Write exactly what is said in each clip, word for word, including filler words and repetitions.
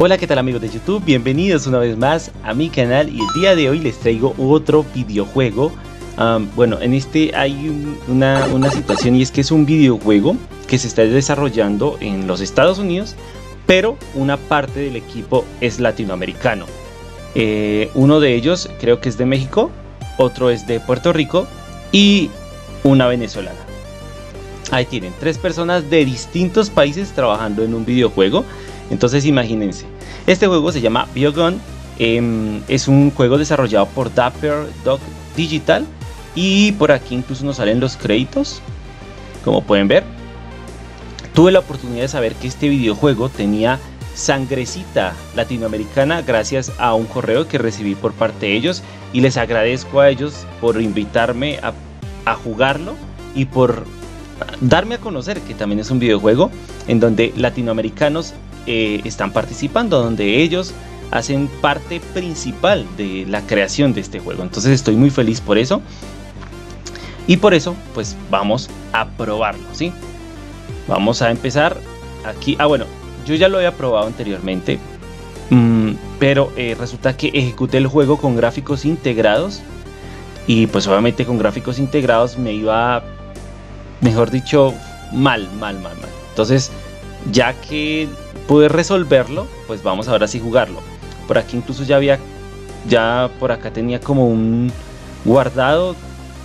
Hola, ¿qué tal amigos de YouTube? Bienvenidos una vez más a mi canal y el día de hoy les traigo otro videojuego. Um, bueno, en este hay un, una, una situación, y es que es un videojuego que se está desarrollando en los Estados Unidos, pero una parte del equipo es latinoamericano. Eh, uno de ellos creo que es de México, otro es de Puerto Rico y una venezolana. Ahí tienen, tres personas de distintos países trabajando en un videojuego. Entonces imagínense, este juego se llama Bio-Gun, eh, es un juego desarrollado por Dapper Dog Digital, y por aquí incluso nos salen los créditos, como pueden ver. Tuve la oportunidad de saber que este videojuego tenía sangrecita latinoamericana gracias a un correo que recibí por parte de ellos, y les agradezco a ellos por invitarme a, a jugarlo y por darme a conocer que también es un videojuego en donde latinoamericanos Eh, están participando, donde ellos hacen parte principal de la creación de este juego. Entonces estoy muy feliz por eso, y por eso pues vamos a probarlo, ¿sí? Vamos a empezar aquí. Ah, bueno, yo ya lo había probado anteriormente, mmm, pero eh, resulta que ejecuté el juego con gráficos integrados, y pues obviamente con gráficos integrados me iba, mejor dicho, mal, mal, mal, mal. Entonces, ya que pude resolverlo, pues vamos ahora sí jugarlo. Por aquí incluso ya había, ya por acá tenía como un guardado,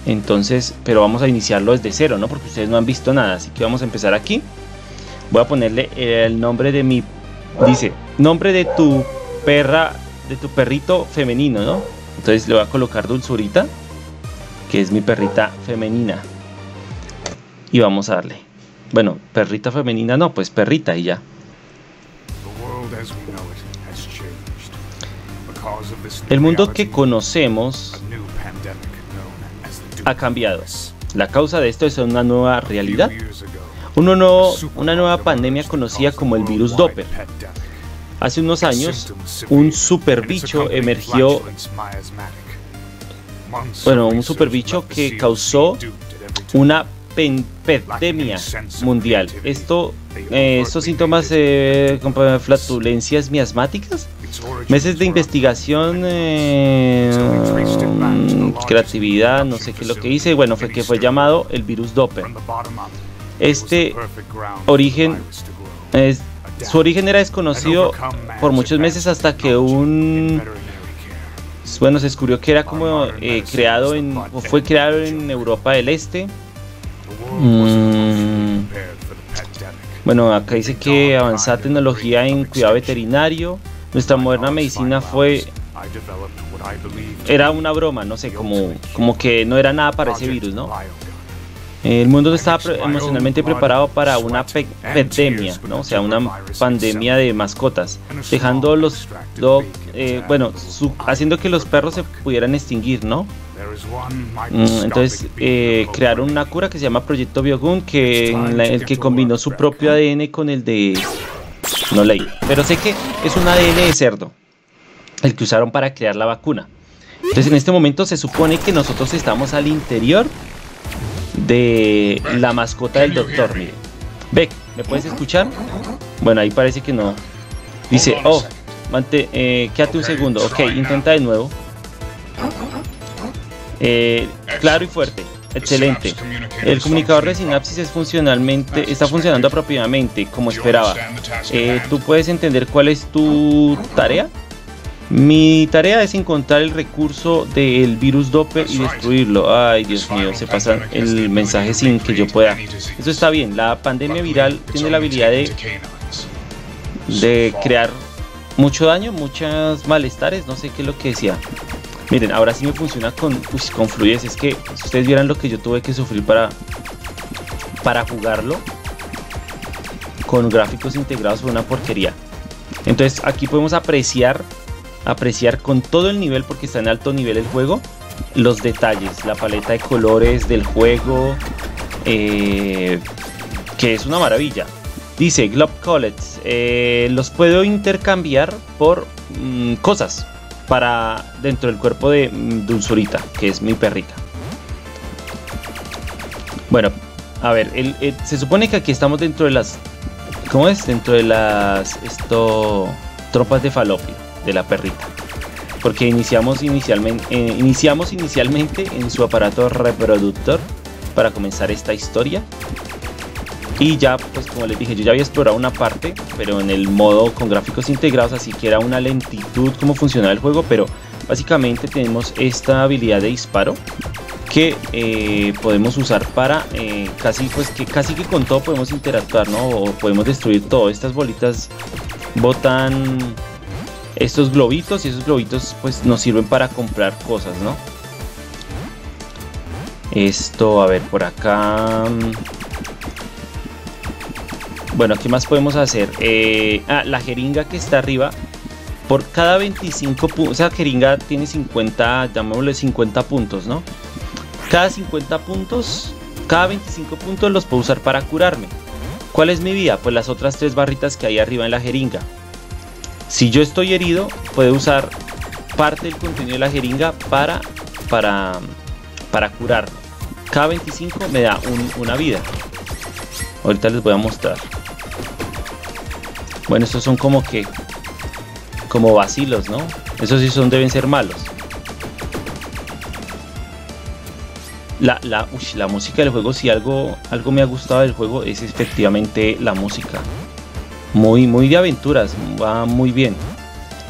entonces, pero vamos a iniciarlo desde cero, ¿no? Porque ustedes no han visto nada, así que vamos a empezar aquí. Voy a ponerle el nombre de mi, dice, nombre de tu perra, de tu perrito femenino, ¿no? Entonces le voy a colocar Dulzurita, que es mi perrita femenina, y vamos a darle, bueno, perrita femenina no, pues perrita y ya. El mundo que conocemos ha cambiado. La causa de esto es una nueva realidad, Uno no, una nueva pandemia conocida como el virus Doppler. Hace unos años, un superbicho emergió, bueno, un superbicho que causó una pandemia mundial. Esto, eh, estos síntomas, eh, como flatulencias miasmáticas, meses de investigación, eh, creatividad, no sé qué es lo que hice. Bueno, fue que fue llamado el virus Doppler. Este origen, eh, su origen era desconocido por muchos meses, hasta que un, bueno, se descubrió que era como eh, creado en, o fue creado en Europa del Este. Mm. Bueno, acá dice que avanzada tecnología en cuidado veterinario. Nuestra moderna medicina fue, era una broma, no sé, como, como que no era nada para ese virus, ¿no? El mundo no estaba pre emocionalmente preparado para una pandemia, ¿no? O sea, una pandemia de mascotas, dejando los dog, eh, bueno, haciendo que los perros se pudieran extinguir, ¿no? Entonces eh, crearon una cura que se llama Proyecto Bio-Gun, que en la, el que combinó su propio A D N con el de, no leí, pero sé que es un A D N de cerdo el que usaron para crear la vacuna. Entonces en este momento se supone que nosotros estamos al interior de la mascota del doctor. Mire, Bek, ¿me puedes escuchar? Bueno, ahí parece que no. Dice, oh, mantén, eh, quédate un segundo. Ok, intenta de nuevo. Eh, claro y fuerte, excelente. El comunicador de sinapsis es funcionalmente, está funcionando apropiadamente, como esperaba. Eh, ¿Tú puedes entender cuál es tu tarea? Mi tarea es encontrar el recurso del virus Doppler y destruirlo. Ay, Dios mío, se pasa el mensaje sin que yo pueda. Eso está bien, la pandemia viral tiene la habilidad de, de crear mucho daño, muchos malestares, no sé qué es lo que decía. Miren, ahora sí me funciona con, pues, con fluidez. Es que si ustedes vieran lo que yo tuve que sufrir para, para jugarlo con gráficos integrados, fue una porquería. Entonces aquí podemos apreciar, apreciar con todo el nivel, porque está en alto nivel el juego, los detalles, la paleta de colores del juego, eh, que es una maravilla. Dice Glob Collets, eh, los puedo intercambiar por mmm, cosas para dentro del cuerpo de Dulzurita, que es mi perrita. Bueno, a ver, el, el, se supone que aquí estamos dentro de las, ¿cómo es? Dentro de las, esto, tropas de falopio, de la perrita, porque iniciamos inicialmente, eh, iniciamos inicialmente en su aparato reproductor para comenzar esta historia. Y ya, pues como les dije, yo ya había explorado una parte, pero en el modo con gráficos integrados, así que era una lentitud cómo funcionaba el juego, pero básicamente tenemos esta habilidad de disparo que eh, podemos usar para eh, casi, pues que casi que con todo podemos interactuar, ¿no? O podemos destruir todo. Estas bolitas botan estos globitos y esos globitos pues nos sirven para comprar cosas, ¿no? Esto, a ver, por acá... Bueno, ¿qué más podemos hacer? Eh, ah, la jeringa que está arriba, por cada veinticinco puntos, esa jeringa tiene cincuenta, llamémosle cincuenta puntos, ¿no? Cada cincuenta puntos, cada veinticinco puntos los puedo usar para curarme. ¿Cuál es mi vida? Pues las otras tres barritas que hay arriba en la jeringa. Si yo estoy herido, puedo usar parte del contenido de la jeringa para, para, para curarme. Cada veinticinco me da un, una vida. Ahorita les voy a mostrar. Bueno, estos son como que... como vacilos, ¿no? Esos sí son, deben ser malos. La, la, uy, la música del juego, si algo, algo me ha gustado del juego es efectivamente la música. Muy, muy de aventuras, va muy bien.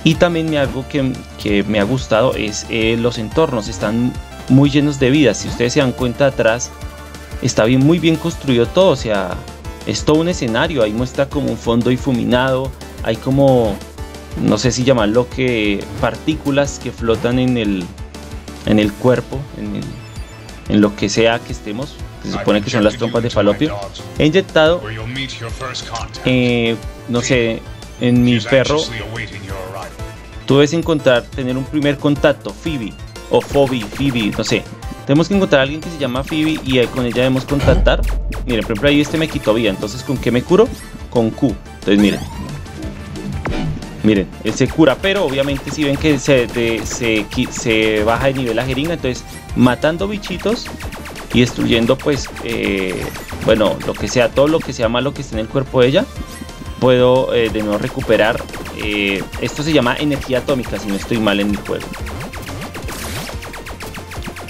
Y también algo que, que me ha gustado es eh, los entornos, están muy llenos de vida. Si ustedes se dan cuenta atrás, está bien, muy bien construido todo, o sea, es todo un escenario. Ahí muestra como un fondo difuminado, hay como... no sé si llamarlo que partículas que flotan en el en el cuerpo, en, el, en lo que sea que estemos, que se supone que son las trompas de falopio. He inyectado, eh, no sé, en mi perro. Tú debes encontrar, tener un primer contacto, Phoebe, o Phoebe, Phoebe, no sé. Tenemos que encontrar a alguien que se llama Phoebe y con ella debemos contactar. Miren, por ejemplo, ahí este me quitó vida, entonces ¿con qué me curo? Con Q, entonces miren. Miren, él se cura, pero obviamente si ven que se, de, se, se baja de nivel la jeringa, entonces matando bichitos y destruyendo pues, eh, bueno, lo que sea, todo lo que sea malo que esté en el cuerpo de ella, puedo eh, de nuevo recuperar, eh, esto se llama energía atómica, si no estoy mal en mi juego.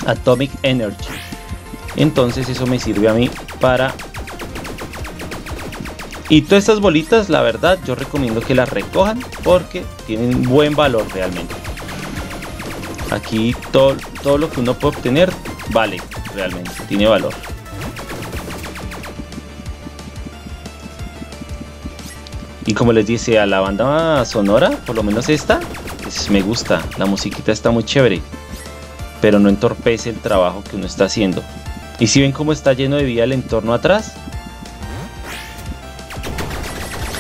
Atomic Energy. Entonces eso me sirve a mí para... Y todas estas bolitas, la verdad, yo recomiendo que las recojan porque tienen buen valor realmente. Aquí todo, todo lo que uno puede obtener vale realmente, tiene valor. Y como les dice a la banda sonora, por lo menos esta, pues me gusta. La musiquita está muy chévere, pero no entorpece el trabajo que uno está haciendo. Y si ven cómo está lleno de vida el entorno atrás...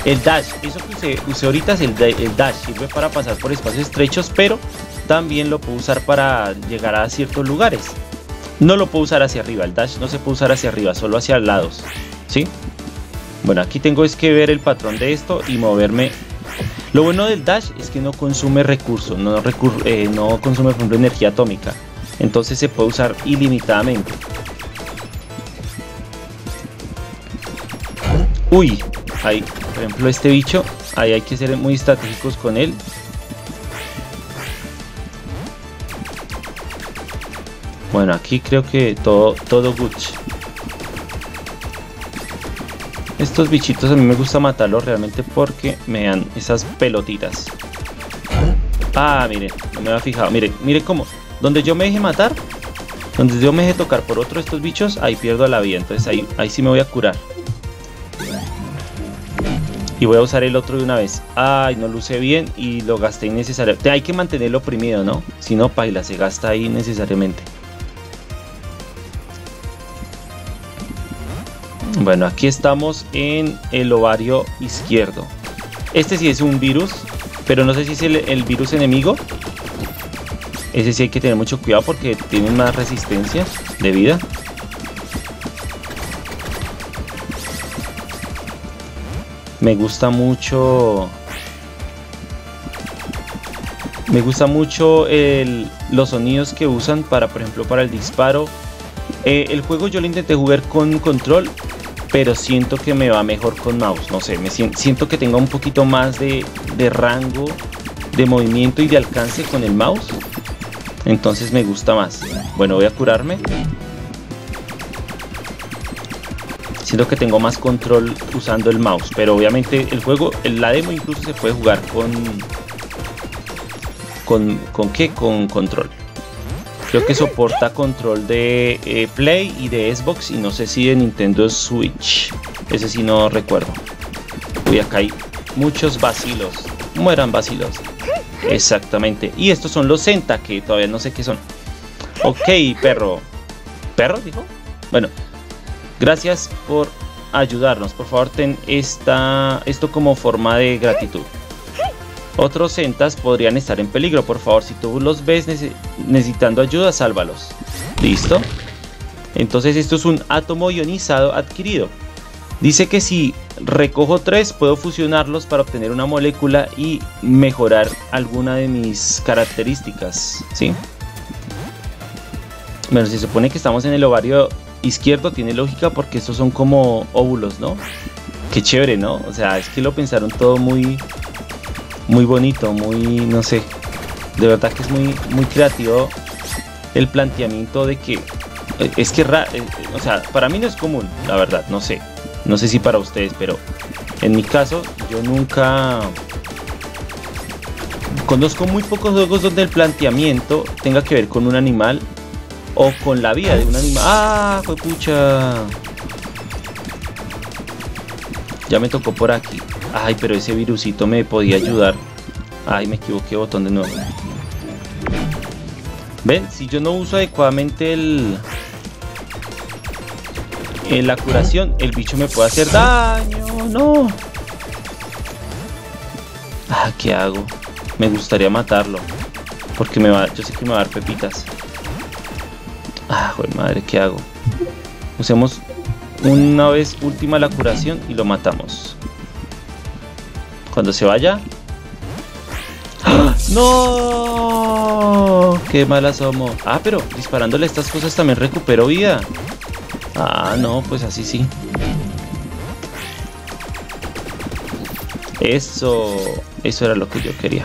El dash, eso que usé ahorita es el, el dash, sirve para pasar por espacios estrechos, pero también lo puedo usar para llegar a ciertos lugares. No lo puedo usar hacia arriba, el dash no se puede usar hacia arriba, solo hacia lados, ¿sí? Bueno, aquí tengo es que ver el patrón de esto y moverme. Lo bueno del dash es que no consume recursos, no, recur eh, no consume por ejemplo energía atómica, entonces se puede usar ilimitadamente. Uy, ahí... Por ejemplo este bicho, ahí hay que ser muy estratégicos con él. Bueno, aquí creo que todo, todo good. Estos bichitos a mí me gusta matarlos realmente porque me dan esas pelotitas. Ah, miren, no me había fijado, miren, miren cómo, donde yo me deje matar, donde yo me deje tocar por otro de estos bichos, ahí pierdo la vida, entonces ahí, ahí sí me voy a curar. Y voy a usar el otro de una vez. Ay, no lo usé bien y lo gasté innecesario. Hay que mantenerlo oprimido, ¿no? Si no, paila, se gasta ahí innecesariamente. Bueno, aquí estamos en el ovario izquierdo. Este sí es un virus, pero no sé si es el, el virus enemigo. Ese sí hay que tener mucho cuidado porque tiene más resistencia de vida. Me gusta mucho. Me gusta mucho el, los sonidos que usan para, por ejemplo, para el disparo. Eh, el juego yo lo intenté jugar con control, pero siento que me va mejor con mouse. No sé, me siento, siento que tenga un poquito más de, de rango de movimiento y de alcance con el mouse, entonces me gusta más. Bueno, voy a curarme. Siento que tengo más control usando el mouse, pero obviamente el juego, la demo incluso se puede jugar con con, ¿con qué? Con control. Creo que soporta control de eh, Play y de Xbox, y no sé si de Nintendo Switch, ese sí no recuerdo. Uy, acá hay muchos vacilos, mueran vacilos. Exactamente, y estos son los Senta, que todavía no sé qué son. Ok, perro. ¿Perro dijo? Bueno, gracias por ayudarnos. Por favor, ten esta, esto como forma de gratitud. Otros Sentas podrían estar en peligro. Por favor, si tú los ves necesitando ayuda, sálvalos. Listo. Entonces esto es un átomo ionizado adquirido. Dice que si recojo tres, puedo fusionarlos para obtener una molécula y mejorar alguna de mis características, ¿sí? Bueno, se supone que estamos en el ovario izquierdo, tiene lógica porque estos son como óvulos, ¿no? Qué chévere, ¿no? O sea, es que lo pensaron todo muy, muy bonito, muy, no sé. De verdad que es muy, muy creativo el planteamiento de que... Es que, o sea, para mí no es común, la verdad, no sé. No sé si para ustedes, pero en mi caso yo nunca conozco muy pocos juegos donde el planteamiento tenga que ver con un animal o con la vida de un animal. ¡Ah, juepucha! Ya me tocó por aquí. Ay, pero ese virusito me podía ayudar. Ay, me equivoqué, botón de nuevo. ¿Ven? Si yo no uso adecuadamente el... en la curación, el bicho me puede hacer daño. No. Ah, ¿qué hago? Me gustaría matarlo, porque me va, yo sé que me va a dar pepitas. Ah, joder, madre, ¿qué hago? Usemos una vez última la curación y lo matamos. Cuando se vaya... ¡Ah! ¡No! ¡Qué malas somos! Ah, pero disparándole estas cosas también recupero vida. Ah, no, pues así sí. Eso, eso era lo que yo quería.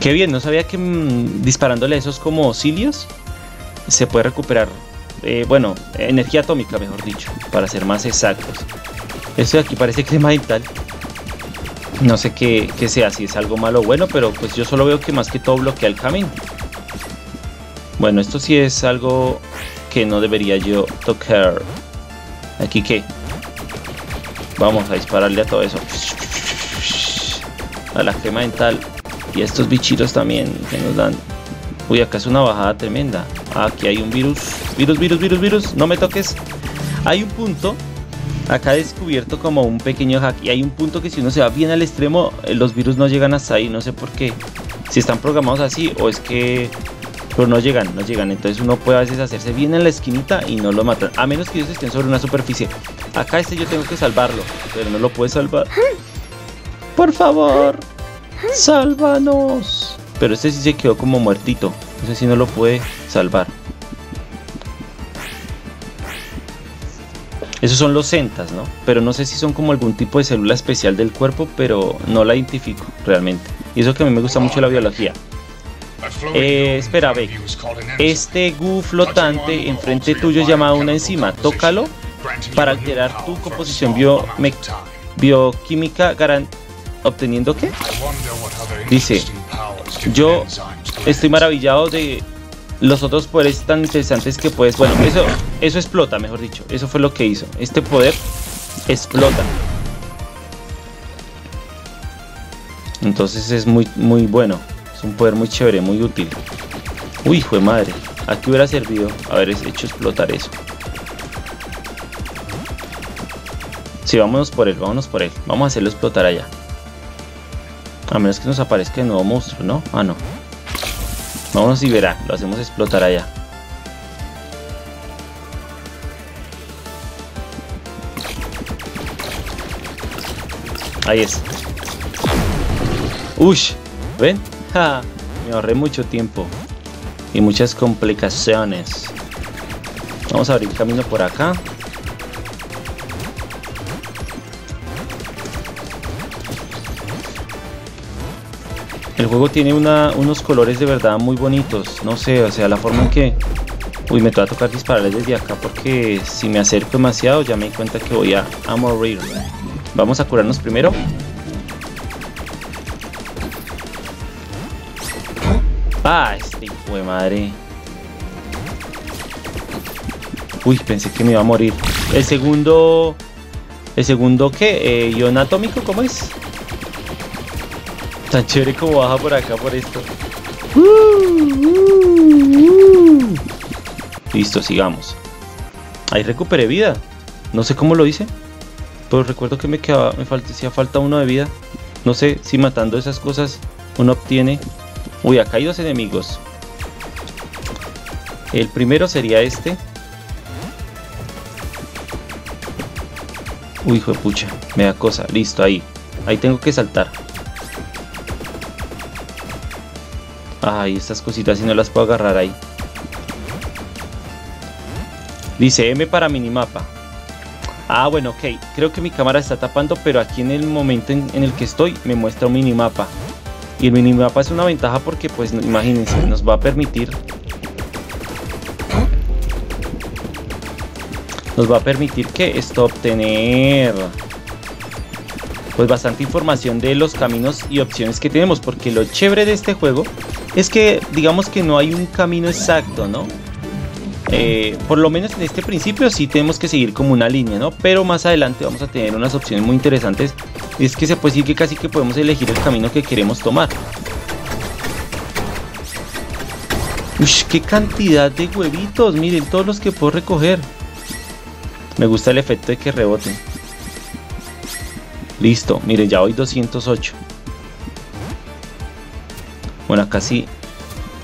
Qué bien, no sabía que mmm, disparándole a esos como cilios se puede recuperar, eh, bueno, energía atómica, mejor dicho, para ser más exactos. Esto de aquí parece crema dental. No sé qué, qué sea, si es algo malo o bueno, pero pues yo solo veo que más que todo bloquea el camino. Bueno, esto sí es algo... que no debería yo tocar. Aquí que vamos a dispararle a todo eso, a la crema dental y a estos bichitos también que nos dan. Uy, acá es una bajada tremenda. Aquí hay un virus, virus, virus, virus, virus. No me toques. Hay un punto acá descubierto como un pequeño hack, y hay un punto que si uno se va bien al extremo, los virus no llegan hasta ahí. No sé por qué, si están programados así o es que... pero no llegan, no llegan, entonces uno puede a veces hacerse bien en la esquinita y no lo matan, a menos que ellos estén sobre una superficie. Acá este yo tengo que salvarlo, pero no lo puedo salvar. ¡Por favor! ¡Sálvanos! Pero este sí se quedó como muertito, no sé si no lo puede salvar. Esos son los Sentas, ¿no? Pero no sé si son como algún tipo de célula especial del cuerpo, pero no la identifico realmente. Y eso que a mí me gusta mucho la biología. Eh, espera, Bek. Este goo flotante enfrente tuyo llama a una enzima. Tócalo para alterar tu composición bioquímica, obteniendo ¿qué? Dice, yo estoy maravillado de los otros poderes tan interesantes que puedes... Bueno, eso, eso explota, mejor dicho. Eso fue lo que hizo. Este poder explota. Entonces es muy, muy bueno. Es un poder muy chévere, muy útil. Uy, hijo de madre. Aquí hubiera servido haber hecho explotar eso. Sí, vámonos por él, vámonos por él. Vamos a hacerlo explotar allá. A menos que nos aparezca de nuevo monstruo, ¿no? Ah, no. Vámonos y verá. Lo hacemos explotar allá. Ahí es. Uy, ¿ven? Ja, me ahorré mucho tiempo y muchas complicaciones. Vamos a abrir camino por acá. El juego tiene una, unos colores de verdad muy bonitos. No sé, o sea, la forma en que... Uy, me va a tocar dispararles desde acá porque si me acerco demasiado ya me di cuenta que voy a, a morir. Vamos a curarnos primero. Ah, este hijo de madre. Uy, pensé que me iba a morir. El segundo... ¿El segundo qué? Eh, ¿Ion atómico? ¿Cómo es? Tan chévere como baja por acá por esto. Uh, uh, uh. Listo, sigamos. Ahí recuperé vida. No sé cómo lo hice, pero recuerdo que me quedaba, me hacía falta uno de vida. No sé si matando esas cosas uno obtiene... Uy, acá hay dos enemigos. El primero sería este. Uy, hijo de pucha, me da cosa. Listo, ahí. Ahí tengo que saltar. Ay, estas cositas si no las puedo agarrar ahí. Dice M para minimapa. Ah, bueno, ok. Creo que mi cámara está tapando, pero aquí en el momento en, en el que estoy me muestra un minimapa. Y el minimapa es una ventaja porque, pues, imagínense, nos va a permitir... Nos va a permitir que esto obtener... Pues bastante información de los caminos y opciones que tenemos. Porque lo chévere de este juego es que, digamos que no hay un camino exacto, ¿no? Eh, por lo menos en este principio sí tenemos que seguir como una línea, ¿no? Pero más adelante vamos a tener unas opciones muy interesantes. Es que se puede decir que casi que podemos elegir el camino que queremos tomar. Uy, qué cantidad de huevitos. Miren todos los que puedo recoger. Me gusta el efecto de que reboten. Listo, miren, ya voy doscientos ocho. Bueno, acá sí.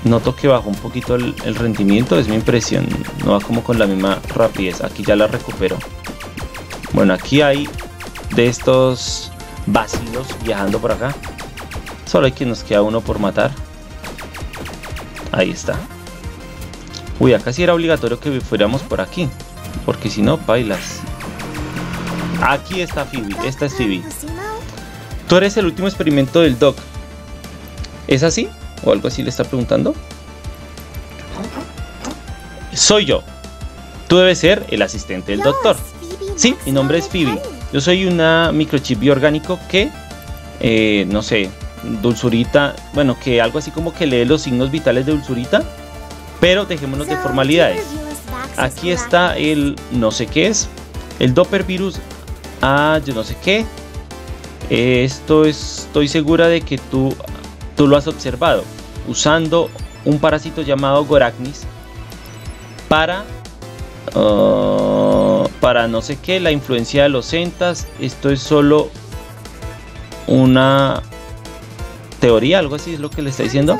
Noto que bajó un poquito el, el rendimiento, es mi impresión, no va como con la misma rapidez. Aquí ya la recupero. Bueno, aquí hay de estos vacíos viajando por acá. Solo hay que nos queda uno por matar. Ahí está. Uy, acá sí era obligatorio que fuéramos por aquí, porque si no, bailas. Aquí está Phoebe, esta es Phoebe. Tú eres el último experimento del Doc. ¿Es así? O algo así le está preguntando. Soy yo. Tú debes ser el asistente del doctor. Sí, mi nombre es Phoebe. Yo soy una microchip bioorgánico que, eh, no sé, Dulzurita, bueno, que algo así como que lee los signos vitales de Dulzurita, pero dejémonos de formalidades. Aquí está el no sé qué es, el Doppler virus. Ah, yo no sé qué. Eh, esto es, estoy segura de que tú... Tú lo has observado usando un parásito llamado Goracnis para uh, para no sé qué, la influencia de los centas. Esto es solo una teoría, algo así es lo que le está diciendo.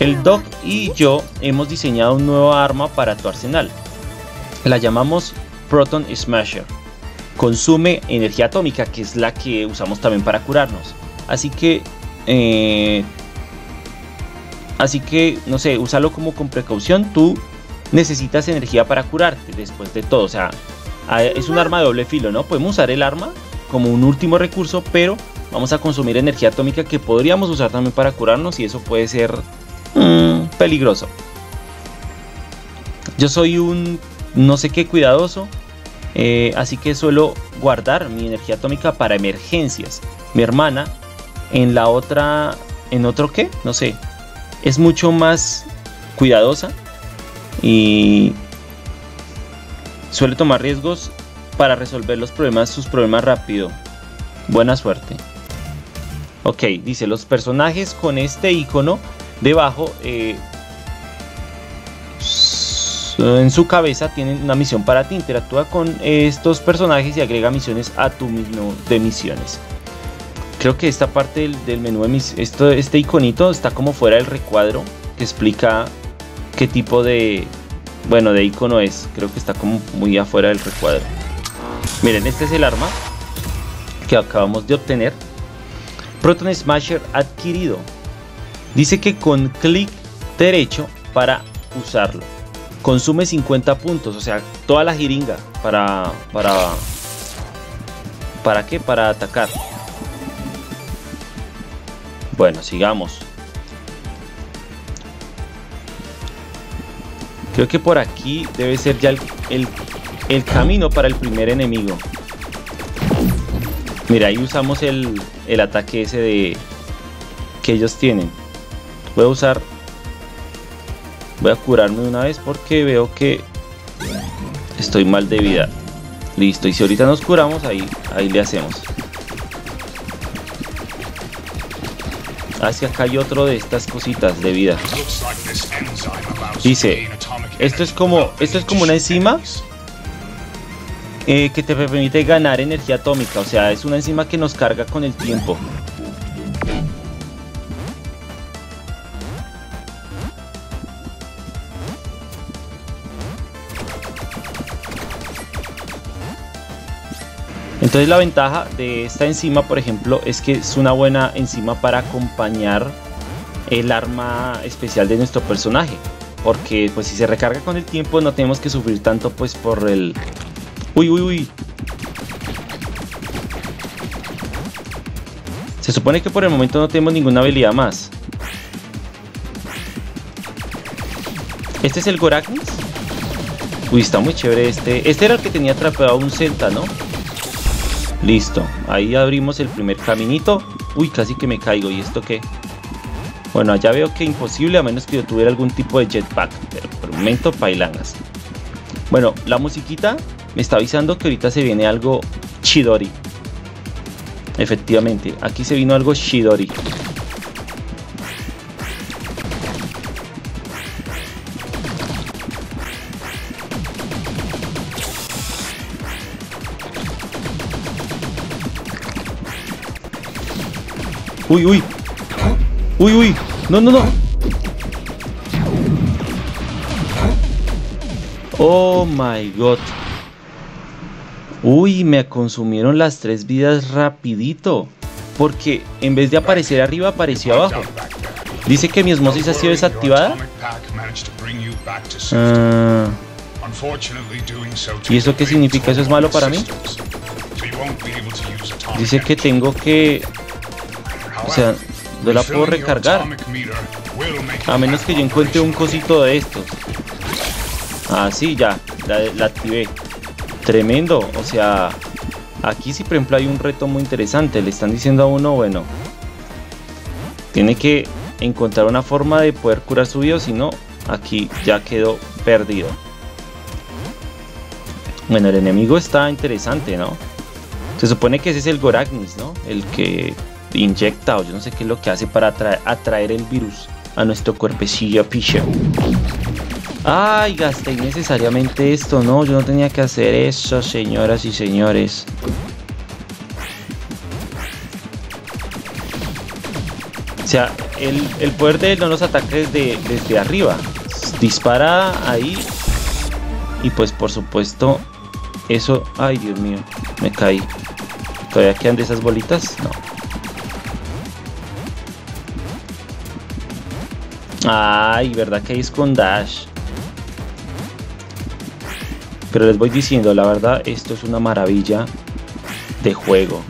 El Doc y yo hemos diseñado un nuevo arma para tu arsenal. La llamamos Proton Smasher. Consume energía atómica, que es la que usamos también para curarnos. Así que Eh, así que, no sé, úsalo como con precaución. Tú necesitas energía para curarte después de todo. O sea, es un arma de doble filo, ¿no? Podemos usar el arma como un último recurso, pero vamos a consumir energía atómica que podríamos usar también para curarnos, y eso puede ser mmm, peligroso. Yo soy un no sé qué cuidadoso, eh, así que suelo guardar mi energía atómica para emergencias. Mi hermana... En la otra, en otro qué, no sé, es mucho más cuidadosa y suele tomar riesgos para resolver los problemas, sus problemas rápido. Buena suerte. Ok, dice, los personajes con este icono debajo, eh, en su cabeza, tienen una misión para ti. Interactúa con estos personajes y agrega misiones a tu menú de misiones. Creo que esta parte del, del menú de mis, esto, este iconito está como fuera del recuadro que explica qué tipo de, bueno, de icono es. Creo que está como muy afuera del recuadro. Miren, este es el arma que acabamos de obtener. Proton Smasher adquirido. Dice que con clic derecho para usarlo. Consume cincuenta puntos, o sea, toda la jeringa para, para, ¿para qué? Para atacar. Bueno, sigamos. Creo que por aquí debe ser ya el, el, el camino para el primer enemigo. Mira, ahí usamos el, el ataque ese de que ellos tienen. Voy a usar... Voy a curarme una vez porque veo que estoy mal de vida. Listo, y si ahorita nos curamos, ahí, ahí le hacemos. Hacia acá hay otro de estas cositas de vida. Dice, esto es como, esto es como una enzima eh, que te permite ganar energía atómica. O sea, es una enzima que nos carga con el tiempo. Entonces la ventaja de esta enzima, por ejemplo, es que es una buena enzima para acompañar el arma especial de nuestro personaje. Porque pues si se recarga con el tiempo no tenemos que sufrir tanto pues por el... ¡Uy, uy, uy! Se supone que por el momento no tenemos ninguna habilidad más. ¿Este es el Goracnis? Uy, está muy chévere este. Este era el que tenía atrapado un celta, ¿no? Listo, ahí abrimos el primer caminito. Uy, casi que me caigo. ¿Y esto qué? Bueno, ya veo que imposible a menos que yo tuviera algún tipo de jetpack. Pero por un momento, pailangas. Bueno, la musiquita me está avisando que ahorita se viene algo chidori. Efectivamente, aquí se vino algo chidori. Uy, uy, uy, uy, no, no, no. Oh my god. Uy, me consumieron las tres vidas rapidito. Porque en vez de aparecer arriba, apareció abajo. Dice que mi osmosis ha sido desactivada. Ah. ¿Y eso qué significa? ¿Eso es malo para mí? Dice que tengo que... O sea, no la puedo recargar. A menos que yo encuentre un cosito de estos. Ah, sí, ya. La, la activé. Tremendo. O sea, aquí sí, por ejemplo, hay un reto muy interesante. Le están diciendo a uno, bueno, tiene que encontrar una forma de poder curar su vida. Si no, aquí ya quedó perdido. Bueno, el enemigo está interesante, ¿no? Se supone que ese es el Goracnis, ¿no? El que... inyecta o yo no sé qué es lo que hace para atraer, atraer el virus a nuestro cuerpecillo picha. Ay, gasté innecesariamente esto, no, yo no tenía que hacer eso, señoras y señores. O sea, el, el poder de él no nos ataca desde, desde arriba. Dispara ahí y pues por supuesto eso... Ay, Dios mío, me caí. ¿Todavía quedan de esas bolitas? No. Ay, verdad que es con dash. Pero les voy diciendo, la verdad, esto es una maravilla de juego.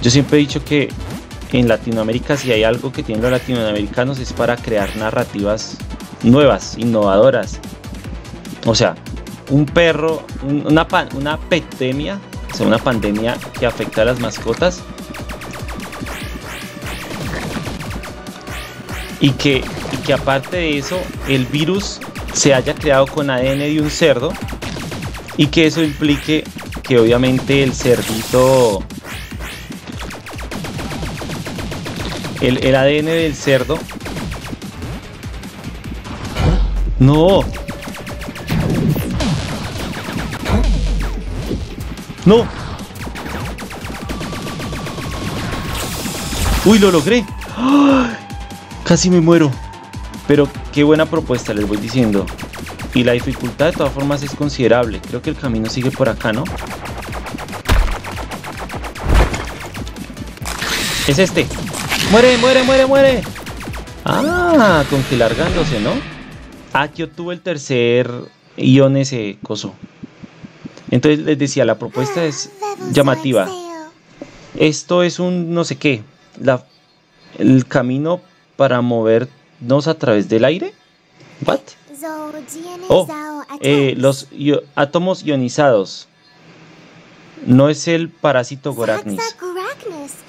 Yo siempre he dicho que en Latinoamérica, si hay algo que tienen los latinoamericanos, es para crear narrativas nuevas, innovadoras. O sea, un perro, un, una, pan, una pandemia, o sea, una pandemia que afecta a las mascotas. Y que, y que aparte de eso, el virus se haya creado con A D N de un cerdo y que eso implique que obviamente el cerdito, el, el A D N del cerdo, no, no, uy, lo logré. ¡Ay! Casi me muero, pero qué buena propuesta, les voy diciendo. Y la dificultad de todas formas es considerable. Creo que el camino sigue por acá, ¿no? Es este. ¡Muere, muere, muere, muere! Ah, con que largándose, ¿no? Aquí obtuve el tercer ion ese coso. Entonces les decía, la propuesta es llamativa. Esto es un no sé qué. la, el camino para movernos a través del aire? ¿What? Oh, eh, los io átomos ionizados. No es el parásito Goracnis.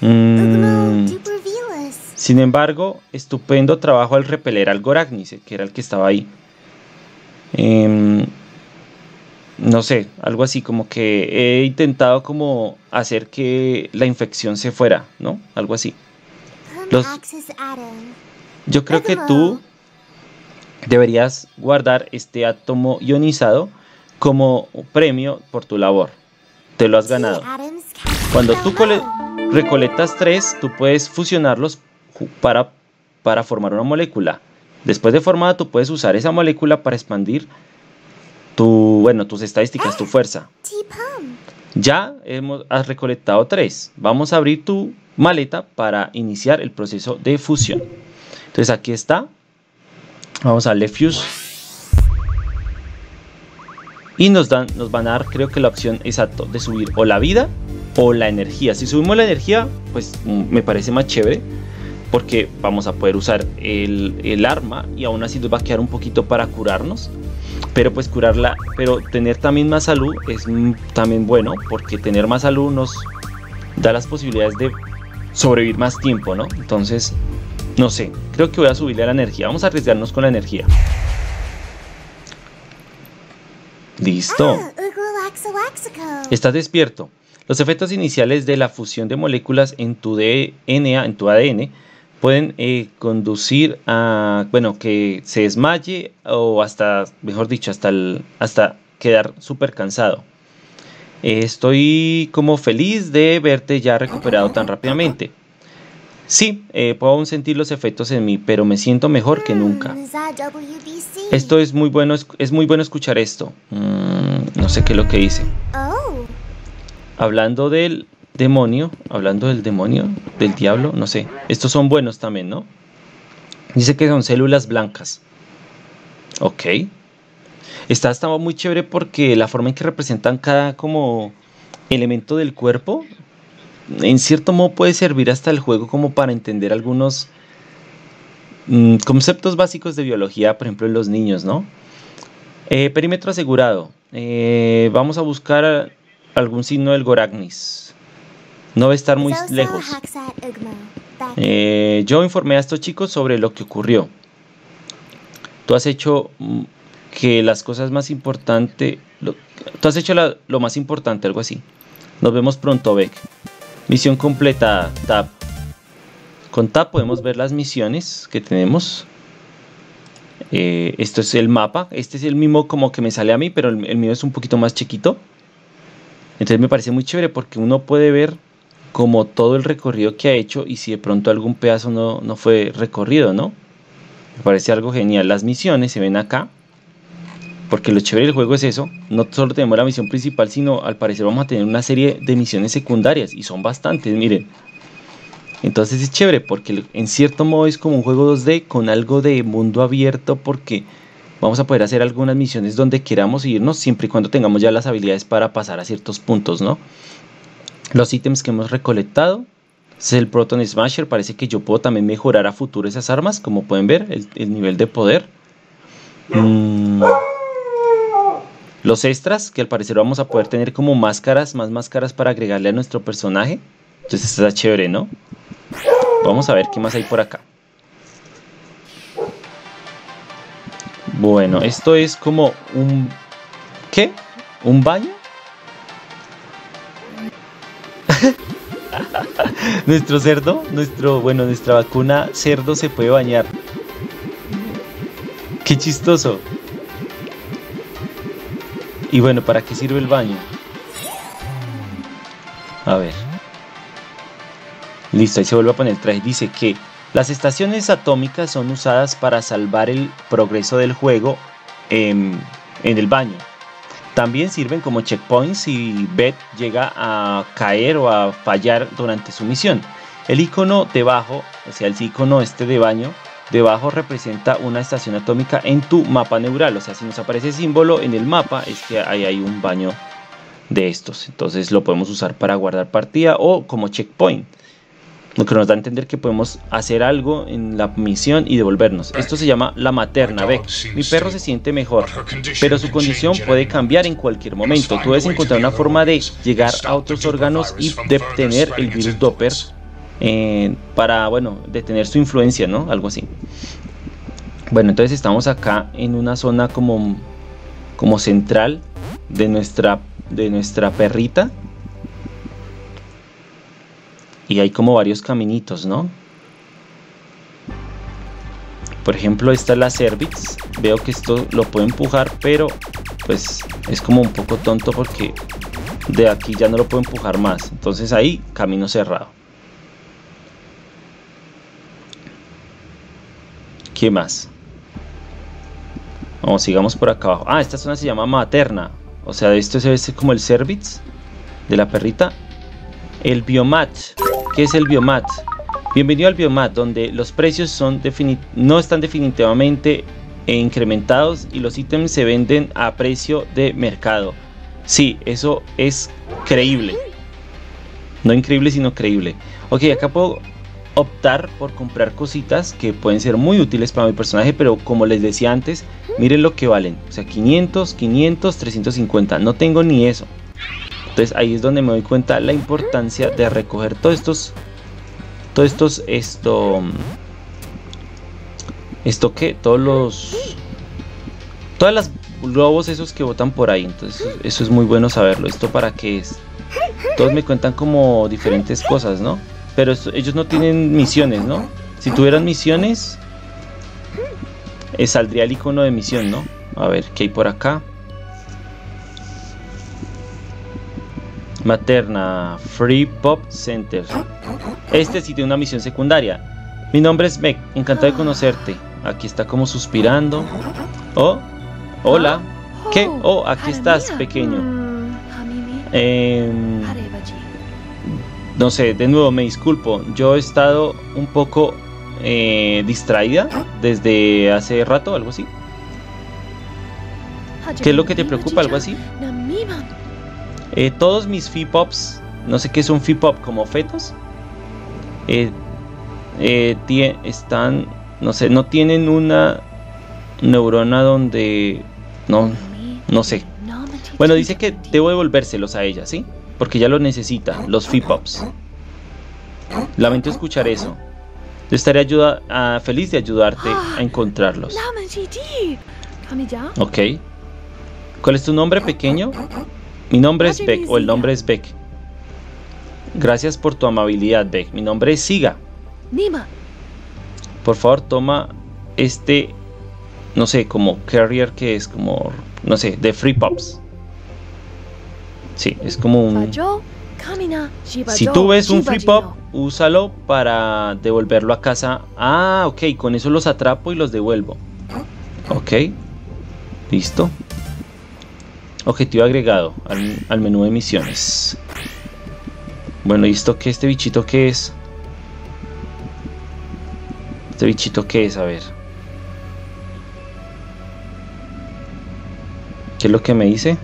Mm. Sin embargo, estupendo trabajo al repeler al Goracnis, que era el que estaba ahí. Eh, no sé, algo así como que he intentado como hacer que la infección se fuera, ¿no? Algo así. Los, yo creo que tú deberías guardar este átomo ionizado como premio por tu labor. Te lo has ganado. Cuando tú recolectas tres, tú puedes fusionarlos para, para formar una molécula. Después de formada, tú puedes usar esa molécula para expandir tu, bueno, tus estadísticas, tu fuerza. Ya hemos, has recolectado tres. Vamos a abrir tu maleta para iniciar el proceso de fusión. Entonces aquí está. Vamos a darle Fuse. Y nos, dan, nos van a dar, creo que la opción exacta de subir o la vida o la energía. Si subimos la energía, pues me parece más chévere, porque vamos a poder usar el, el arma y aún así nos va a quedar un poquito para curarnos. Pero pues curarla, pero tener también más salud es también bueno, porque tener más salud nos da las posibilidades de sobrevivir más tiempo, ¿no? Entonces, no sé, creo que voy a subirle a la energía. Vamos a arriesgarnos con la energía. Listo. Estás despierto. Los efectos iniciales de la fusión de moléculas en tu D N A, en tu A D N, pueden eh, conducir a, bueno, que se desmaye o hasta, mejor dicho, hasta, el, hasta quedar súper cansado. Eh, estoy como feliz de verte ya recuperado tan rápidamente. Sí, eh, puedo aún sentir los efectos en mí, pero me siento mejor que nunca. Esto es muy bueno, es, es muy bueno escuchar esto. Mm, no sé qué es lo que dice. Hablando del demonio, hablando del demonio, del diablo, no sé. Estos son buenos también, ¿no? Dice que son células blancas. Ok. Esta está muy chévere porque la forma en que representan cada como elemento del cuerpo, en cierto modo puede servir hasta el juego como para entender algunos mmm, conceptos básicos de biología, por ejemplo en los niños, ¿no? Eh, perímetro asegurado. Eh, vamos a buscar algún signo del Goracnis. No va a estar muy lejos. Eh, yo informé a estos chicos sobre lo que ocurrió. Tú has hecho que las cosas más importantes... Lo, tú has hecho la, lo más importante, algo así. Nos vemos pronto, Bek. Misión completa, Tab. Con Tab podemos ver las misiones que tenemos. Eh, esto es el mapa. Este es el mismo como que me sale a mí, pero el, el mío es un poquito más chiquito. Entonces me parece muy chévere porque uno puede ver como todo el recorrido que ha hecho y si de pronto algún pedazo no, no fue recorrido, ¿no? Me parece algo genial. Las misiones se ven acá, porque lo chévere del juego es eso. No solo tenemos la misión principal, sino al parecer vamos a tener una serie de misiones secundarias y son bastantes, miren. Entonces es chévere porque en cierto modo es como un juego dos D con algo de mundo abierto, porque vamos a poder hacer algunas misiones donde queramos irnos, siempre y cuando tengamos ya las habilidades para pasar a ciertos puntos, ¿no? Los ítems que hemos recolectado. Este es el Proton Smasher. Parece que yo puedo también mejorar a futuro esas armas, como pueden ver, el, el nivel de poder. Mm. Los extras, que al parecer vamos a poder tener como máscaras, más máscaras para agregarle a nuestro personaje. Entonces está chévere, ¿no? Vamos a ver qué más hay por acá. Bueno, esto es como un... ¿Qué? ¿Un baño? Nuestro cerdo, nuestro... Bueno, nuestra vacuna cerdo se puede bañar. ¡Qué chistoso! Y bueno, ¿para qué sirve el baño? A ver. Listo, ahí se vuelve a poner el traje. Dice que... las estaciones atómicas son usadas para salvar el progreso del juego en, en el baño. También sirven como checkpoints si Beth llega a caer o a fallar durante su misión. El icono debajo, o sea, el icono este de baño, debajo representa una estación atómica en tu mapa neural. O sea, si nos aparece el símbolo en el mapa, es que ahí hay un baño de estos. Entonces lo podemos usar para guardar partida o como checkpoint. lo que nos da a entender que podemos hacer algo en la misión y devolvernos. Esto se llama la materna, Bek. Mi perro se siente mejor, pero su condición puede cambiar en cualquier momento. Tú debes encontrar una forma de llegar a otros órganos y detener el virus Doppler eh, para, bueno, detener su influencia, ¿no? Algo así. Bueno, entonces estamos acá en una zona como, como central de nuestra, de nuestra perrita. Y hay como varios caminitos, ¿no? Por ejemplo, esta es la cervix. Veo que esto lo puedo empujar, pero pues es como un poco tonto porque de aquí ya no lo puedo empujar más. Entonces ahí, camino cerrado. ¿Qué más? Vamos, sigamos por acá abajo. Ah, esta zona se llama materna. O sea, esto se ve como el cervix de la perrita. El Biomat. ¿Qué es el Biomat? Bienvenido al Biomat, donde los precios son no están definitivamente incrementados y los ítems se venden a precio de mercado. Sí, eso es creíble. No increíble, sino creíble. Ok, acá puedo optar por comprar cositas que pueden ser muy útiles para mi personaje, pero como les decía antes, miren lo que valen. O sea, quinientos, quinientos, trescientos cincuenta. No tengo ni eso. Entonces ahí es donde me doy cuenta la importancia de recoger todos estos, todos estos, esto, esto que, todos los, todas las globos esos que botan por ahí. Entonces eso es muy bueno saberlo. ¿Esto para qué es? Todos me cuentan como diferentes cosas, ¿no? Pero esto, ellos no tienen misiones, ¿no? Si tuvieran misiones, eh, saldría el icono de misión, ¿no? A ver, ¿qué hay por acá? Materna, Free Pop Center. Este sí tiene una misión secundaria. Mi nombre es Bek, encantado de conocerte. Aquí está como suspirando. Oh, hola. ¿Qué? Oh, aquí estás, pequeño. Eh, no sé, de nuevo me disculpo. Yo he estado un poco eh, distraída desde hace rato, algo así. ¿Qué es lo que te preocupa, algo así? Eh, todos mis Fipops, no sé qué son Fipop, como fetos, eh, eh, están, no sé, no tienen una neurona donde, no, no sé. Bueno, dice que debo devolvérselos a ella, ¿sí? Porque ya lo necesita, los Fipops. Lamento escuchar eso. Yo estaré ayuda a, feliz de ayudarte a encontrarlos. Ok. ¿Cuál es tu nombre, pequeño? Mi nombre es Bek, o el nombre es Bek. Gracias por tu amabilidad, Bek. Mi nombre es Siga. Por favor, toma este, no sé, como carrier que es como, no sé, de Free Pops. Sí, es como un... Si tú ves un Free Pop, úsalo para devolverlo a casa. Ah, ok, con eso los atrapo y los devuelvo. Ok, listo. Objetivo agregado al, al menú de misiones. Bueno, ¿y esto qué? ¿Este bichito qué es? ¿Este bichito qué es? A ver. ¿Qué es lo que me dice?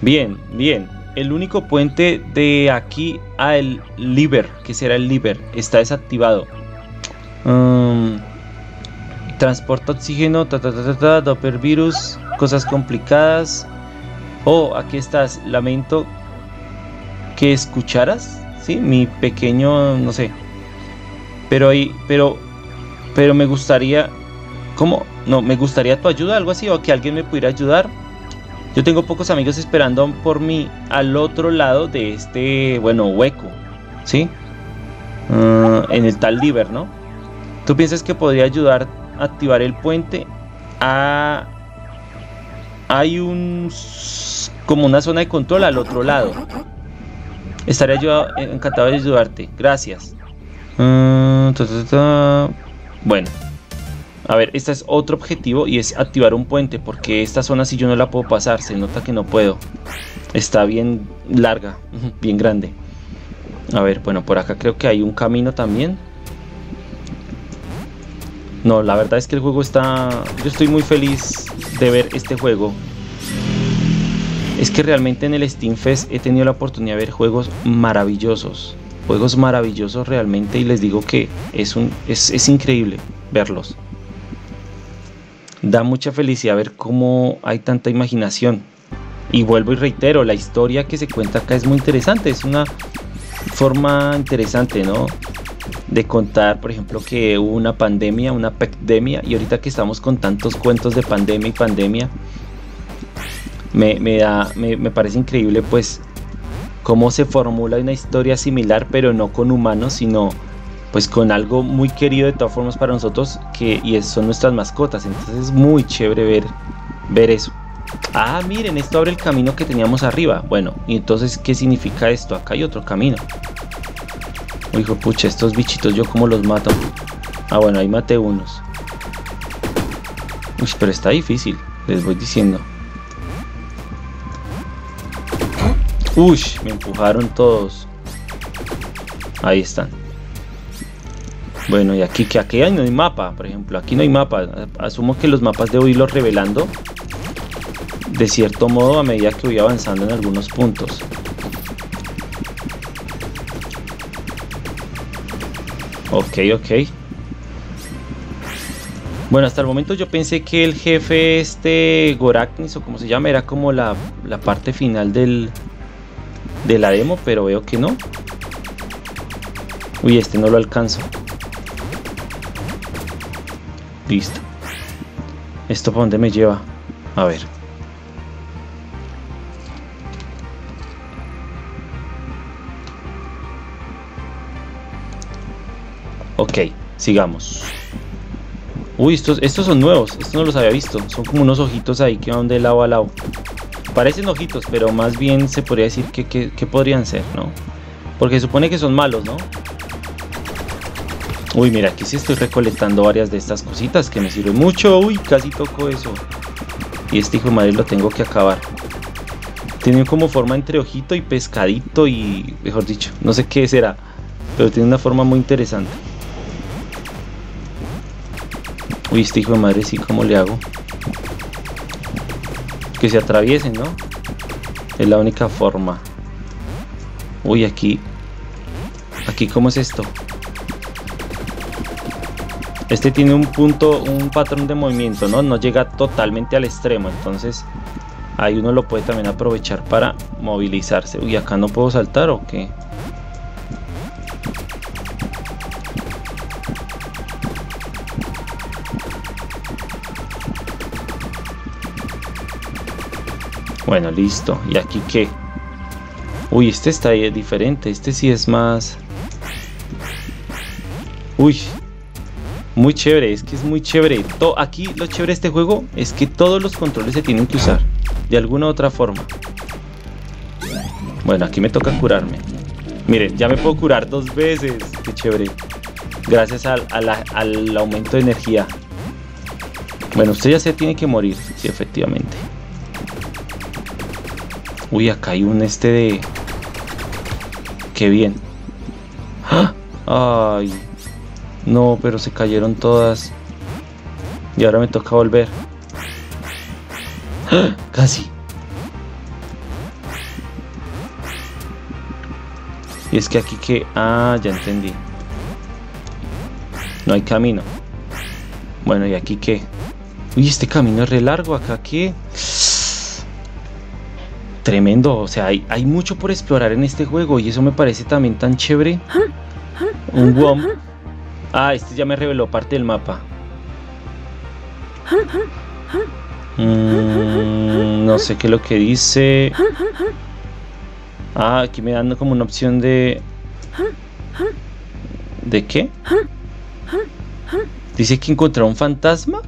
Bien, bien. El único puente de aquí al Liber, que será el Liber, está desactivado. Um, transporta oxígeno, ta ta ta ta ta, Doppler virus. Cosas complicadas. Oh, aquí estás. Lamento que escucharas, sí, mi pequeño, no sé. Pero ahí, pero, pero me gustaría, ¿cómo? No, me gustaría tu ayuda, algo así, o que alguien me pudiera ayudar. Yo tengo pocos amigos esperando por mí al otro lado de este, bueno, hueco, sí, uh, en el tal Liber, ¿no? ¿Tú piensas que podría ayudar a activar el puente? A Hay un... como una zona de control al otro lado. Estaré ayudado, encantado de ayudarte. Gracias. Uh, ta, ta, ta. Bueno. A ver, este es otro objetivo y es activar un puente. Porque esta zona si yo no la puedo pasar. Se nota que no puedo. Está bien larga. Bien grande. A ver, bueno, por acá creo que hay un camino también. No, la verdad es que el juego está... Yo estoy muy feliz de ver este juego. Es que realmente en el Steam Fest he tenido la oportunidad de ver juegos maravillosos. Juegos maravillosos realmente, y les digo que es, un, es, es increíble verlos. Da mucha felicidad ver cómo hay tanta imaginación. Y vuelvo y reitero, la historia que se cuenta acá es muy interesante. Es una forma interesante, ¿no?, de contar, por ejemplo, que hubo una pandemia, una pecdemia. Y ahorita que estamos con tantos cuentos de pandemia y pandemia, me, me, da, me, me parece increíble, pues, cómo se formula una historia similar, pero no con humanos, sino pues con algo muy querido de todas formas para nosotros, que y son nuestras mascotas. Entonces es muy chévere ver, ver eso. Ah, miren, esto abre el camino que teníamos arriba. Bueno, y entonces, ¿qué significa esto? Acá hay otro camino. Uy, hijo, pucha, estos bichitos, ¿yo cómo los mato? Ah, bueno, ahí maté unos. Uy, pero está difícil, les voy diciendo. Uy, me empujaron todos. Ahí están. Bueno, y aquí, que aquí no hay mapa, por ejemplo. Aquí no hay mapa. Asumo que los mapas debo irlos revelando, de cierto modo, a medida que voy avanzando en algunos puntos. Ok, ok. Bueno, hasta el momento yo pensé que el jefe este, Goracnis, o como se llama, era como la, la parte final del, de la demo, pero veo que no. Uy, este no lo alcanzo. Listo. ¿Esto para dónde me lleva? A ver. Ok, sigamos. Uy, estos, estos son nuevos. Estos no los había visto. Son como unos ojitos ahí que van de lado a lado. Parecen ojitos, pero más bien se podría decir que, que, que podrían ser, ¿no? Porque se supone que son malos, ¿no? Uy, mira, aquí sí estoy recolectando varias de estas cositas que me sirven mucho. Uy, casi toco eso. Y este hijo de madre lo tengo que acabar. Tiene como forma entre ojito y pescadito y, mejor dicho, no sé qué será, pero tiene una forma muy interesante. Uy, este hijo de madre sí, ¿cómo le hago? Que se atraviesen, ¿no? Es la única forma. Uy, aquí. Aquí, ¿cómo es esto? Este tiene un punto, un patrón de movimiento, ¿no? No llega totalmente al extremo, entonces ahí uno lo puede también aprovechar para movilizarse. Uy, acá no puedo saltar, ¿o qué? Bueno, listo. ¿Y aquí qué? Uy, este está ahí diferente. Este sí es más... Uy... Muy chévere, es que es muy chévere. To- aquí lo chévere de este juego es que todos los controles se tienen que usar de alguna u otra forma. Bueno, aquí me toca curarme. Miren, ya me puedo curar dos veces. Qué chévere. Gracias al, al, al aumento de energía. Bueno, usted ya se tiene que morir. Sí, efectivamente. Uy, acá hay un este de... Qué bien. ¡Ah! Ay... No, pero se cayeron todas. Y ahora me toca volver. ¡Ah! Casi. Y es que aquí que... Ah, ya entendí. No hay camino. Bueno, ¿y aquí qué? Uy, este camino es re largo. ¿Acá qué? Tremendo. O sea, hay, hay mucho por explorar en este juego. Y eso me parece también tan chévere. Un W O M. Ah, este ya me reveló parte del mapa. Mm, no sé qué es lo que dice. Ah, aquí me dan como una opción de... ¿De qué? Dice que encontró un fantasma.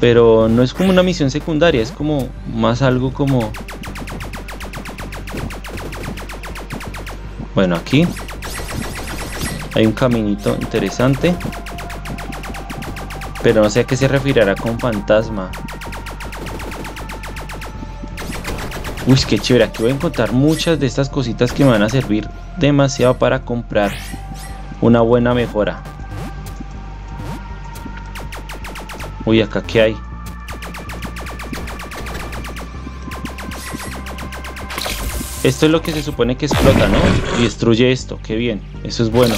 Pero no es como una misión secundaria, es como más algo como... Bueno, aquí... Hay un caminito interesante, pero no sé a qué se referirá con fantasma. Uy, qué chévere, aquí voy a encontrar muchas de estas cositas que me van a servir demasiado para comprar una buena mejora. Uy, acá qué hay. Esto es lo que se supone que explota, ¿no? Y destruye esto, qué bien, eso es bueno.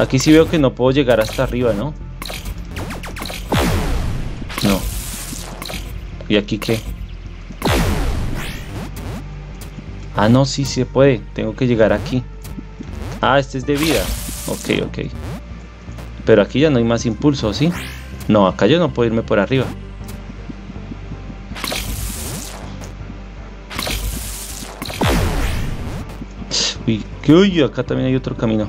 Aquí sí veo que no puedo llegar hasta arriba, ¿no? No. ¿Y aquí qué? Ah, no, sí se puede. Tengo que llegar aquí. Ah, este es de vida. Ok, ok. Pero aquí ya no hay más impulso, ¿sí? No, acá yo no puedo irme por arriba. Uy, que uy, acá también hay otro camino.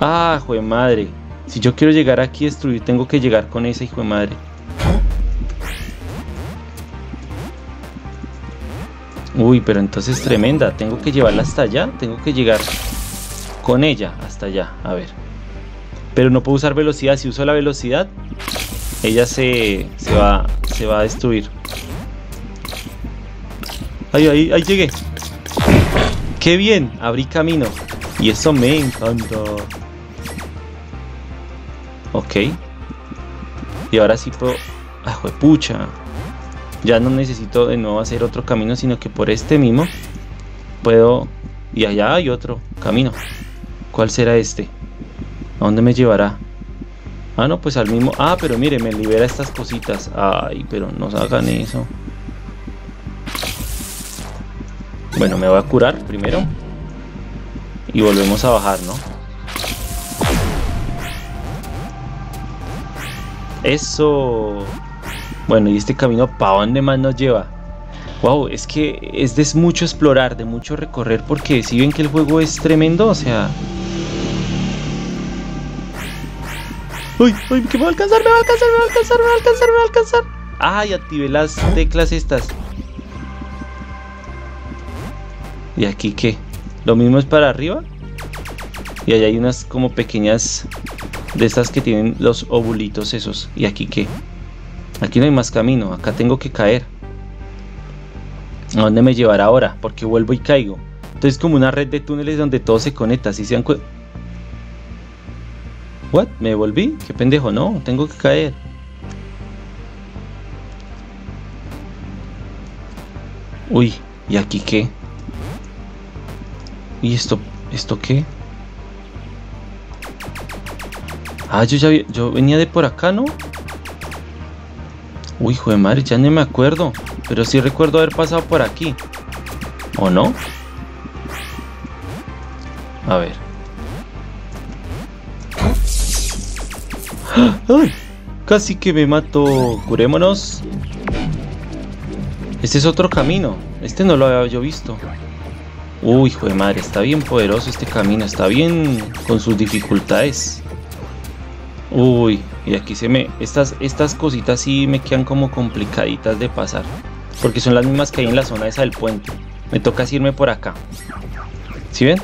Ah, jue madre. Si yo quiero llegar aquí a destruir, tengo que llegar con esa hijo de madre. Uy, pero entonces tremenda. Tengo que llevarla hasta allá. Tengo que llegar con ella hasta allá. A ver. Pero no puedo usar velocidad. Si uso la velocidad, ella se, se, va, se va a destruir. Ahí, ahí, ahí llegué. ¡Qué bien! Abrí camino. Y eso me encanta. Ok. Y ahora sí puedo... ¡Ah, juepucha! Ya no necesito de nuevo hacer otro camino, sino que por este mismo puedo... Y allá hay otro camino. ¿Cuál será este? ¿A dónde me llevará? Ah, no, pues al mismo... Ah, pero mire, me libera estas cositas. Ay, pero no hagan eso. Bueno, me voy a curar primero. Y volvemos a bajar, ¿no? Eso... Bueno, y este camino, ¿para dónde más nos lleva? Wow, es que es de mucho explorar, de mucho recorrer, porque si ven que el juego es tremendo, o sea... ¡Uy! ¡Uy! ¡Que me va a alcanzar! ¡Me va a alcanzar! ¡Me va a alcanzar! ¡Me va a alcanzar! ¡Me va a alcanzar! ¡Ay! Activé las teclas estas. ¿Y aquí qué? ¿Lo mismo es para arriba? Y allá hay unas como pequeñas de estas que tienen los ovulitos esos. ¿Y aquí qué? Aquí no hay más camino, acá tengo que caer. ¿A dónde me llevará ahora? Porque vuelvo y caigo. Entonces como una red de túneles donde todo se conecta, si se dan cuenta. ¿What? ¿Me volví? Qué pendejo, no, tengo que caer. Uy, ¿y aquí qué? ¿Y esto? ¿Esto qué? Ah, yo ya vi, yo venía de por acá, ¿no? Uy, hijo de madre, ya no me acuerdo. Pero sí recuerdo haber pasado por aquí. ¿O no? A ver. ¡Ay! Casi que me mato. Curémonos. Este es otro camino. Este no lo había yo visto. Uy, hijo de madre, está bien poderoso este camino. Está bien con sus dificultades. Uy, y aquí se me... Estas, estas cositas sí me quedan como complicaditas de pasar. Porque son las mismas que hay en la zona esa del puente. Me toca irme por acá. ¿Sí ven?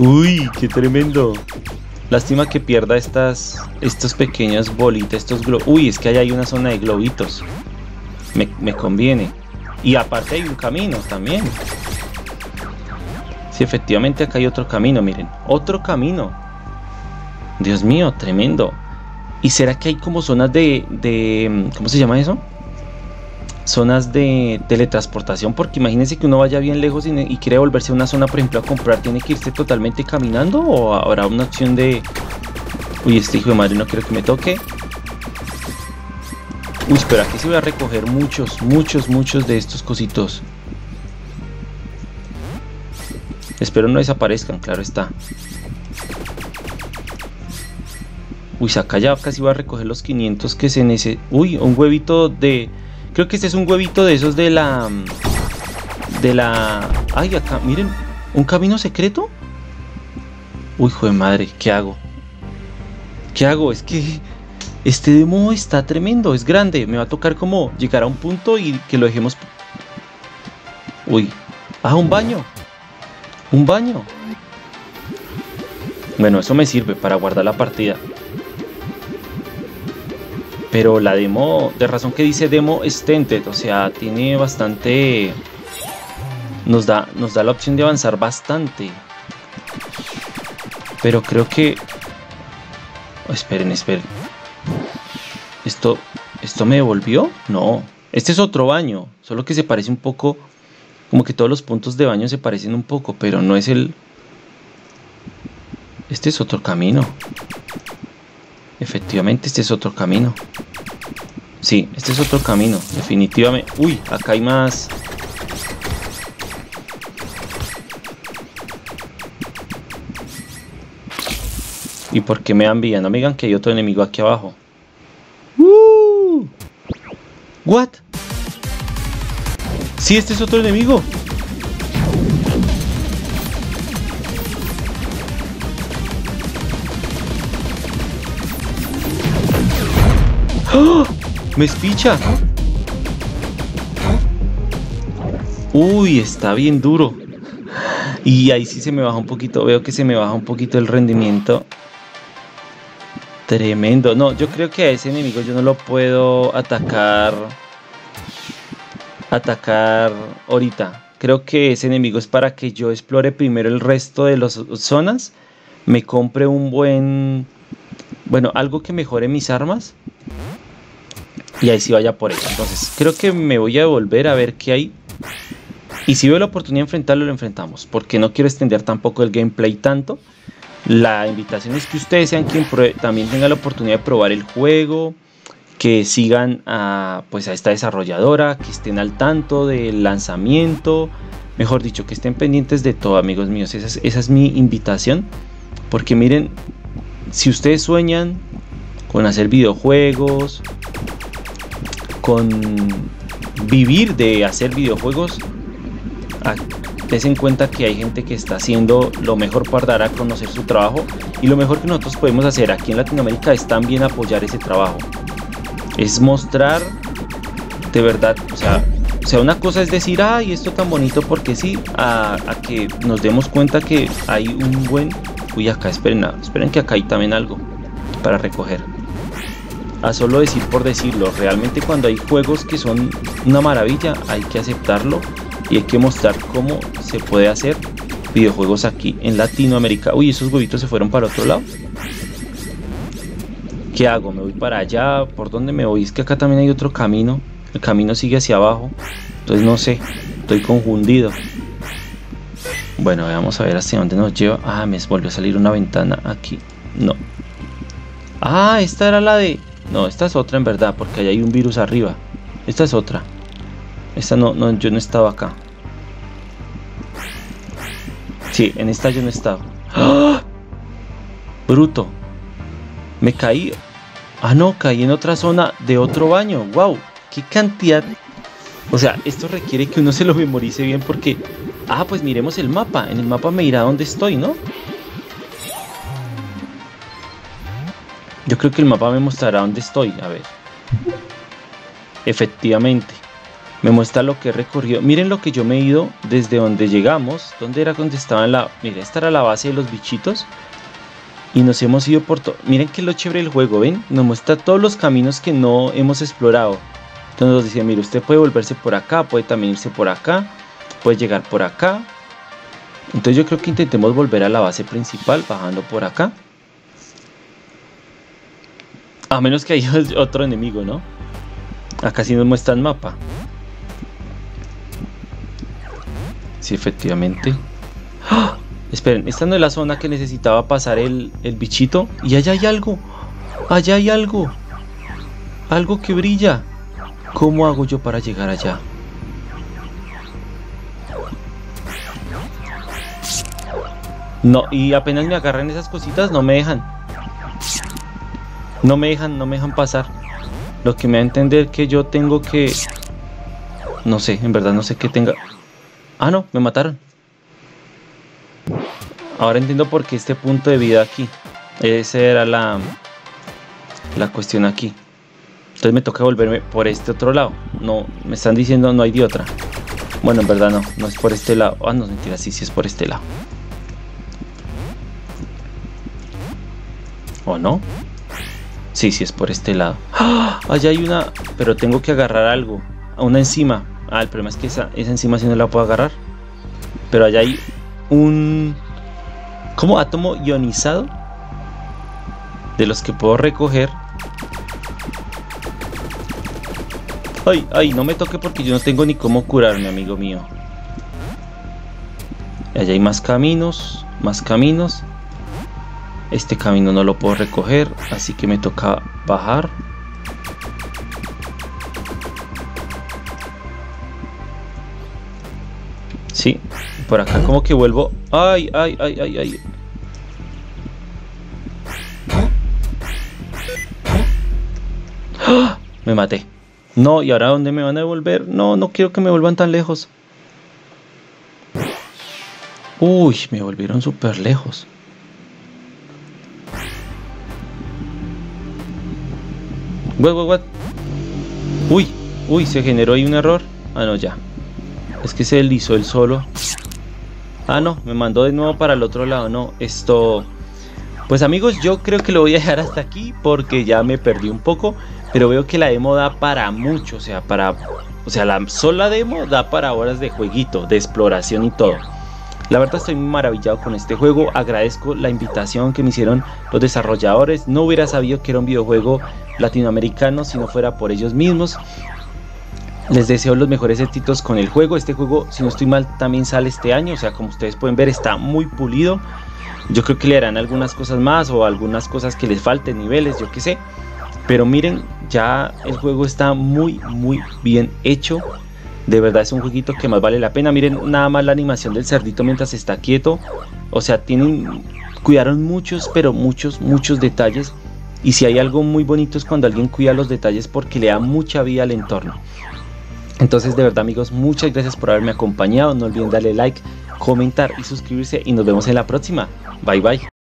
Uy, qué tremendo. Lástima que pierda estas... Estos pequeños bolitas, estos globos. Uy, es que allá hay una zona de globitos. Me, me conviene. Y aparte hay un camino también. Sí, efectivamente acá hay otro camino, miren, otro camino. Dios mío, tremendo. ¿Y será que hay como zonas de, de ¿cómo se llama eso? Zonas de teletransportación, porque imagínense que uno vaya bien lejos y, y quiere volverse a una zona, por ejemplo, a comprar, ¿tiene que irse totalmente caminando o habrá una opción de... Uy, este hijo de madre no quiero que me toque. Uy, pero aquí se voy a recoger muchos, muchos, muchos de estos cositos. Espero no desaparezcan, claro está. Uy, acá ya casi va a recoger los quinientos que se necesitan. Uy, un huevito de... Creo que este es un huevito de esos de la... De la... Ay, acá, miren. ¿Un camino secreto? Uy, hijo de madre, ¿qué hago? ¿Qué hago? Es que... Este demo está tremendo, es grande. Me va a tocar como llegar a un punto y que lo dejemos... Uy. Ah, un baño. Un baño. Bueno, eso me sirve para guardar la partida. Pero la demo, de razón que dice demo extended, o sea, tiene bastante... Nos da, nos da la opción de avanzar bastante. Pero creo que... Oh, esperen, esperen. Esto, ¿Esto me devolvió? No. Este es otro baño, solo que se parece un poco, como que todos los puntos de baño se parecen un poco, pero no es el... Este es otro camino. Efectivamente, este es otro camino. Sí, este es otro camino, definitivamente. Uy, acá hay más... ¿Y por qué me dan vida? No me digan que hay otro enemigo aquí abajo. Uh, ¿What? Sí, este es otro enemigo. ¡Oh! ¡Me espicha! Uy, está bien duro. Y ahí sí se me baja un poquito. Veo que se me baja un poquito el rendimiento. Tremendo. No, yo creo que a ese enemigo yo no lo puedo atacar. Atacar ahorita. Creo que ese enemigo es para que yo explore primero el resto de las zonas. Me compre un buen... Bueno, algo que mejore mis armas. Y ahí sí vaya por él. Entonces, creo que me voy a devolver a ver qué hay. Y si veo la oportunidad de enfrentarlo, lo enfrentamos. Porque no quiero extender tampoco el gameplay tanto. La invitación es que ustedes sean quien también tenga la oportunidad de probar el juego, que sigan a, pues a esta desarrolladora, que estén al tanto del lanzamiento, mejor dicho, que estén pendientes de todo, amigos míos. Esa es, esa es mi invitación, porque miren, si ustedes sueñan con hacer videojuegos, con vivir de hacer videojuegos, aquí ten en cuenta que hay gente que está haciendo lo mejor para dar a conocer su trabajo, y lo mejor que nosotros podemos hacer aquí en Latinoamérica es también apoyar ese trabajo, es mostrar de verdad, o sea, o sea una cosa es decir, ay, esto tan bonito porque sí, a, a que nos demos cuenta que hay un buen... Uy, acá, esperen, esperen que acá hay también algo para recoger. A solo decir por decirlo, realmente cuando hay juegos que son una maravilla, hay que aceptarlo. Y hay que mostrar cómo se puede hacer videojuegos aquí en Latinoamérica. Uy, esos huevitos se fueron para otro lado. ¿Qué hago? ¿Me voy para allá? ¿Por dónde me voy? Es que acá también hay otro camino. El camino sigue hacia abajo. Entonces no sé, estoy confundido. Bueno, vamos a ver hacia dónde nos lleva. Ah, me volvió a salir una ventana aquí. No. Ah, esta era la de... No, esta es otra en verdad, porque allá hay un virus arriba. Esta es otra. Esta no, no, yo no estaba acá. Sí, en esta yo no estaba. ¡Ah! Bruto. Me caí. Ah, no, caí en otra zona de otro baño. ¡Wow! ¡Qué cantidad! O sea, esto requiere que uno se lo memorice bien porque... Ah, pues miremos el mapa. En el mapa me irá dónde estoy, ¿no? Yo creo que el mapa me mostrará dónde estoy. A ver. Efectivamente. Me muestra lo que he recorrido. Miren lo que yo me he ido desde donde llegamos. ¿Dónde era donde estaban la...? Mira, esta era la base de los bichitos. Y nos hemos ido por todo. Miren que lo chévere del juego, ¿ven? Nos muestra todos los caminos que no hemos explorado. Entonces nos dice, mire, usted puede volverse por acá, puede también irse por acá, puede llegar por acá. Entonces yo creo que intentemos volver a la base principal bajando por acá. A menos que haya otro enemigo, ¿no? Acá sí nos muestra el mapa. Sí, efectivamente. ¡Oh! Esperen, esta no es la zona que necesitaba pasar el, el bichito. Y allá hay algo. Allá hay algo. Algo que brilla. ¿Cómo hago yo para llegar allá? No, y apenas me agarran esas cositas, no me dejan. No me dejan, no me dejan pasar. Lo que me da a entender que yo tengo que... No sé, en verdad no sé qué tenga... Ah, no, me mataron. Ahora entiendo por qué este punto de vida aquí. Esa era la, la cuestión aquí. Entonces me toca volverme por este otro lado. No, me están diciendo no hay de otra. Bueno, en verdad no, no es por este lado. Ah, no, mentira, sí, sí es por este lado. ¿O no? Sí, sí es por este lado. ¡Ah! Allá hay una... Pero tengo que agarrar algo. Una encima. Ah, el problema es que esa, esa encima sí no la puedo agarrar. Pero allá hay un... ¿Cómo? Átomo ionizado. De los que puedo recoger. Ay, ay, no me toque porque yo no tengo ni cómo curarme, amigo mío. Allá hay más caminos, más caminos. Este camino no lo puedo recoger, así que me toca bajar. Sí, por acá como que vuelvo. Ay, ay, ay, ay, ay. ¡Ah! Me maté. No, ¿y ahora dónde me van a devolver? No, no quiero que me vuelvan tan lejos. Uy, me volvieron súper lejos. What, what, what? Uy, uy, se generó ahí un error. Ah, no, ya. Es que se deslizó el solo. Ah, no, me mandó de nuevo para el otro lado. No, esto... Pues amigos, yo creo que lo voy a dejar hasta aquí porque ya me perdí un poco. Pero veo que la demo da para mucho. O sea, para... O sea, la sola demo da para horas de jueguito, de exploración y todo. La verdad estoy muy maravillado con este juego. Agradezco la invitación que me hicieron los desarrolladores. No hubiera sabido que era un videojuego latinoamericano si no fuera por ellos mismos. Les deseo los mejores éxitos con el juego. Este juego, si no estoy mal, también sale este año. O sea, como ustedes pueden ver, está muy pulido. Yo creo que le harán algunas cosas más o algunas cosas que les falten, niveles, yo qué sé. Pero miren, ya el juego está muy, muy bien hecho. De verdad es un jueguito que más vale la pena. Miren nada más la animación del cerdito mientras está quieto. O sea, tienen, cuidaron muchos, pero muchos, muchos detalles. Y si hay algo muy bonito es cuando alguien cuida los detalles porque le da mucha vida al entorno. Entonces de verdad amigos, muchas gracias por haberme acompañado. No olviden darle like, comentar y suscribirse. Y nos vemos en la próxima. Bye bye.